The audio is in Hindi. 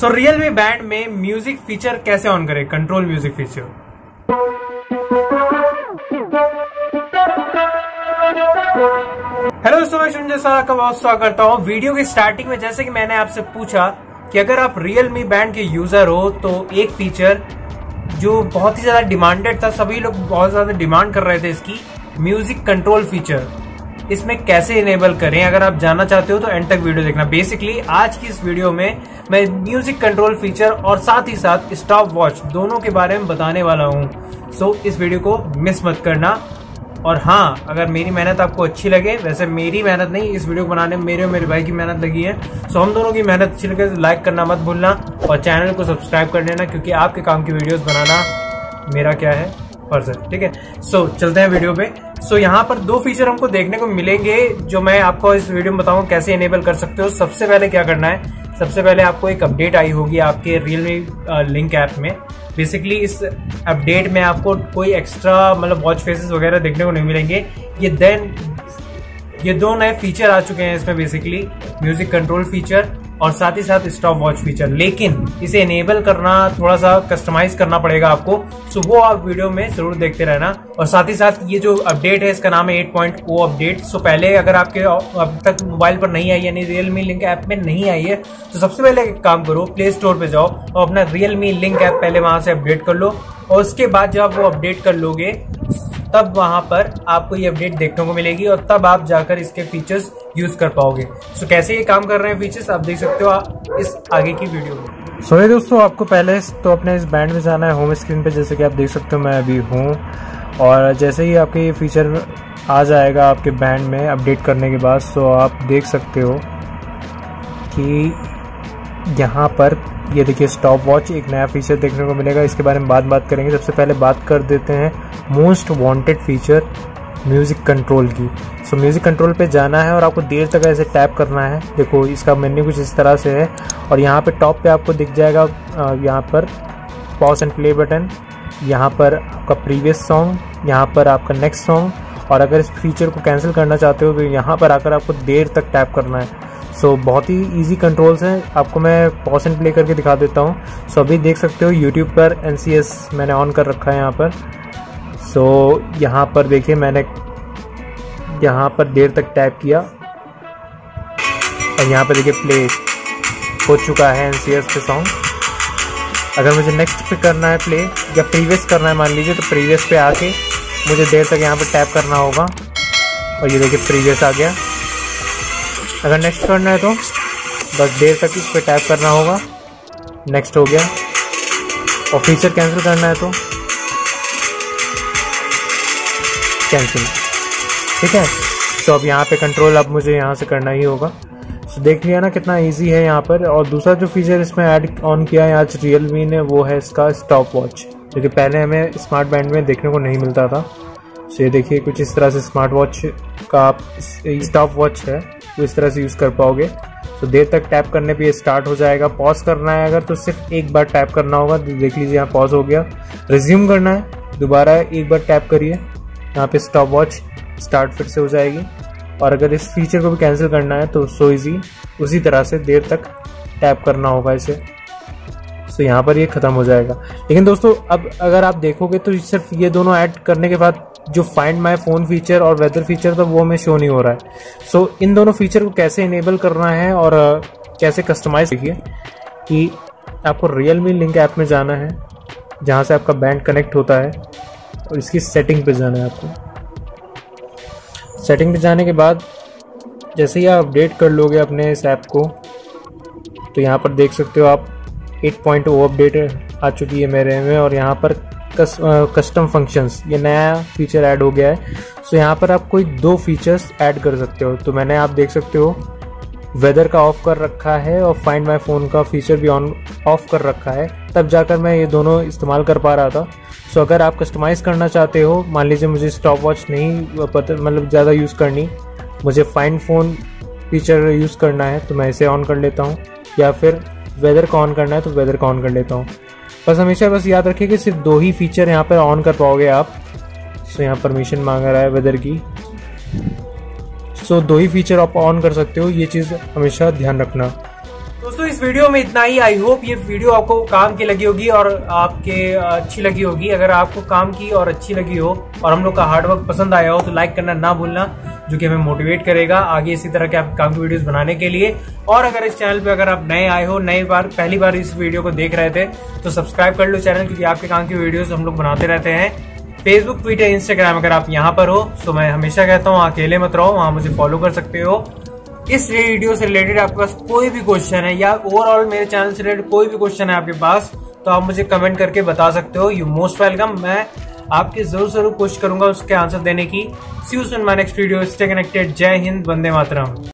सो Realme बैंड में म्यूजिक फीचर कैसे ऑन करें, कंट्रोल म्यूजिक फीचर। हेलो दोस्तों, मैं संजय सर का बहुत स्वागत करता हूँ। वीडियो के स्टार्टिंग में जैसे कि मैंने आपसे पूछा कि अगर आप Realme बैंड के यूजर हो तो एक फीचर जो बहुत ही ज्यादा डिमांडेड था, सभी लोग बहुत ज्यादा डिमांड कर रहे थे इसकी, म्यूजिक कंट्रोल फीचर इसमें कैसे इनेबल करें। अगर आप जानना चाहते हो तो एंड तक वीडियो देखना। बेसिकली आज की इस वीडियो में मैं म्यूजिक कंट्रोल फीचर और साथ ही साथ स्टॉप वॉच दोनों के बारे में बताने वाला हूं। सो इस वीडियो को मिस मत करना। और हाँ, अगर मेरी मेहनत आपको अच्छी लगे, वैसे मेरी मेहनत नहीं, इस वीडियो को बनाने में मेरे और मेरे भाई की मेहनत लगी है, सो हम दोनों की मेहनत अच्छी लगे तो लाइक करना मत भूलना और चैनल को सब्सक्राइब कर लेना, क्योंकि आपके काम की वीडियोस बनाना मेरा क्या है, फर्ज है। ठीक है, सो चलते हैं वीडियो पे। सो यहाँ पर दो फीचर हमको देखने को मिलेंगे जो मैं आपको इस वीडियो में बताऊँ कैसे इनेबल कर सकते हो। सबसे पहले क्या करना है, सबसे पहले आपको एक अपडेट आई होगी आपके Realme लिंक ऐप में। बेसिकली इस अपडेट में आपको कोई एक्स्ट्रा मतलब वॉच फेसेस वगैरह देखने को नहीं मिलेंगे। ये दो नए फीचर आ चुके हैं इसमें, बेसिकली म्यूजिक कंट्रोल फीचर और साथ ही साथ स्टॉप वॉच फीचर। लेकिन इसे इनेबल करना थोड़ा सा कस्टमाइज करना पड़ेगा आपको, सो वो आप वीडियो में जरूर देखते रहना। और साथ ही साथ ये जो अपडेट है इसका नाम है 8.0 अपडेट। सो पहले अगर आपके अब तक मोबाइल पर नहीं आई, यानी Realme लिंक ऐप में नहीं आई है, तो सबसे पहले एक काम करो, प्ले स्टोर पर जाओ और अपना Realme लिंक ऐप पहले वहाँ से अपडेट कर लो। और उसके बाद जब आप वो अपडेट कर लोगे तब वहाँ पर आपको ये अपडेट देखने को मिलेगी और तब आप जाकर इसके फीचर्स यूज़ कर पाओगे। सो कैसे ये काम कर रहे हैं फीचर्स आप देख सकते हो इस आगे की वीडियो में। सो ये दोस्तों, आपको पहले तो अपने इस बैंड में जाना है, होम स्क्रीन पे जैसे कि आप देख सकते हो मैं अभी हूँ। और जैसे ही आपके ये फीचर आ जाएगा आपके बैंड में अपडेट करने के बाद, सो आप देख सकते हो कि यहाँ पर ये देखिए स्टॉप वॉच एक नया फीचर देखने को मिलेगा। इसके बारे में बात करेंगे। सबसे पहले बात कर देते हैं most wanted feature music control की। सो म्यूज़िक कंट्रोल पे जाना है और आपको देर तक ऐसे टैप करना है। देखो इसका मेन्यू कुछ इस तरह से है और यहाँ पे टॉप पे आपको दिख जाएगा यहाँ पर पॉज एंड प्ले बटन, यहाँ पर आपका प्रीवियस सॉन्ग, यहाँ पर आपका नेक्स्ट सॉन्ग। और अगर इस फीचर को कैंसिल करना चाहते हो तो यहाँ पर आकर आपको देर तक टैप करना है। सो बहुत ही इजी कंट्रोल्स हैं। आपको मैं पॉज एंड प्ले करके दिखा देता हूँ। सो अभी देख सकते हो यूट्यूब पर NCS मैंने ऑन कर रखा है यहाँ पर। सो यहाँ पर देखिए मैंने यहाँ पर देर तक टैप किया और यहाँ पर देखिए प्ले हो चुका है NCS पे सॉन्ग। अगर मुझे नेक्स्ट पे करना है प्ले या प्रीवियस करना है मान लीजिए, तो प्रीवियस पे आके मुझे देर तक यहाँ पर टैप करना होगा और ये देखिए प्रीवियस आ गया। अगर नेक्स्ट करना है तो बस देर तक इस पर टैप करना होगा, नेक्स्ट हो गया। और फीचर कैंसिल करना है तो कैंसिल, ठीक है। तो अब यहाँ पे कंट्रोल अब मुझे यहाँ से करना ही होगा। तो देख लिया ना कितना इजी है यहाँ पर। और दूसरा जो फीचर इसमें ऐड ऑन किया है आज Realme ने वो है इसका स्टॉप वॉच, क्योंकि पहले हमें स्मार्ट बैंड में देखने को नहीं मिलता था। तो ये देखिए कुछ इस तरह से स्मार्ट वॉच का स्टॉप वॉच है, तो इस तरह से यूज़ कर पाओगे। तो देर तक टैप करने पे ये स्टार्ट हो जाएगा। पॉज करना है अगर तो सिर्फ एक बार टैप करना होगा, तो देख लीजिए यहाँ पॉज हो गया। रिज्यूम करना है दोबारा एक बार टैप करिए, यहाँ पे स्टॉप वॉच स्टार्ट फिर से हो जाएगी। और अगर इस फीचर को भी कैंसिल करना है तो सो इजी, उसी तरह से देर तक टैप करना होगा इसे। तो यहाँ पर ये ख़त्म हो जाएगा। लेकिन दोस्तों अब अगर आप देखोगे तो सिर्फ ये दोनों ऐड करने के बाद जो फाइंड माय फ़ोन फीचर और वेदर फीचर था वो हमें शो नहीं हो रहा है। सो इन दोनों फीचर को कैसे इनेबल करना है और कैसे कस्टमाइज, देखिए कि आपको Realme लिंक ऐप में जाना है जहाँ से आपका बैंड कनेक्ट होता है और इसकी सेटिंग पे जाना है आपको। सेटिंग पे जाने के बाद जैसे ही आप अपडेट कर लोगे अपने इस ऐप को, तो यहाँ पर देख सकते हो आप 8.0 अपडेट आ चुकी है मेरे में। और यहाँ पर कस्टम फंक्शंस ये नया फीचर ऐड हो गया है। सो यहाँ पर आप कोई दो फीचर्स ऐड कर सकते हो। तो मैंने आप देख सकते हो वेदर का ऑफ़ कर रखा है और फाइंड माय फ़ोन का फीचर भी ऑन ऑफ़ कर रखा है, तब जाकर मैं ये दोनों इस्तेमाल कर पा रहा था। सो अगर आप कस्टमाइज़ करना चाहते हो, मान लीजिए मुझे स्टॉप वॉच नहीं पता मतलब ज़्यादा यूज़ करनी, मुझे फाइंड फ़ोन फीचर यूज़ करना है तो मैं इसे ऑन कर लेता हूँ, या फिर वेदर का ऑन करना है तो वेदर का ऑन कर लेता हूँ। बस हमेशा बस याद रखिए कि सिर्फ दो ही फीचर यहाँ पर ऑन कर पाओगे आप। सो यहाँ परमिशन मांग रहा है वेदर की। सो दो ही फीचर आप ऑन कर सकते हो, ये चीज़ हमेशा ध्यान रखना। तो दोस्तों इस वीडियो में इतना ही। आई होप ये वीडियो आपको काम की लगी होगी और आपके अच्छी लगी होगी। अगर आपको काम की और अच्छी लगी हो और हम लोग का हार्डवर्क पसंद आया हो तो लाइक करना ना भूलना, जो कि हमें मोटिवेट करेगा आगे इसी तरह के आपके काम की वीडियोस बनाने के लिए। और अगर इस चैनल पे अगर आप नए आए हो, पहली बार इस वीडियो को देख रहे थे तो सब्सक्राइब कर लो चैनल, क्योंकि आपके काम की वीडियोस हम लोग बनाते रहते हैं। फेसबुक, ट्विटर, इंस्टाग्राम अगर आप यहाँ पर हो तो मैं हमेशा कहता हूँ अकेले मत रहो, वहाँ मुझे फॉलो कर सकते हो। इस वीडियो से रिलेटेड आपके पास कोई भी क्वेश्चन है या ओवरऑल मेरे चैनल से रिलेटेड कोई भी क्वेश्चन है आपके पास तो आप मुझे कमेंट करके बता सकते हो। यू मोस्ट वेलकम, मैं आपके जरूर कोशिश करूंगा उसके आंसर देने की। See you soon my next video. Stay connected. जय हिंद, वंदे मातरम।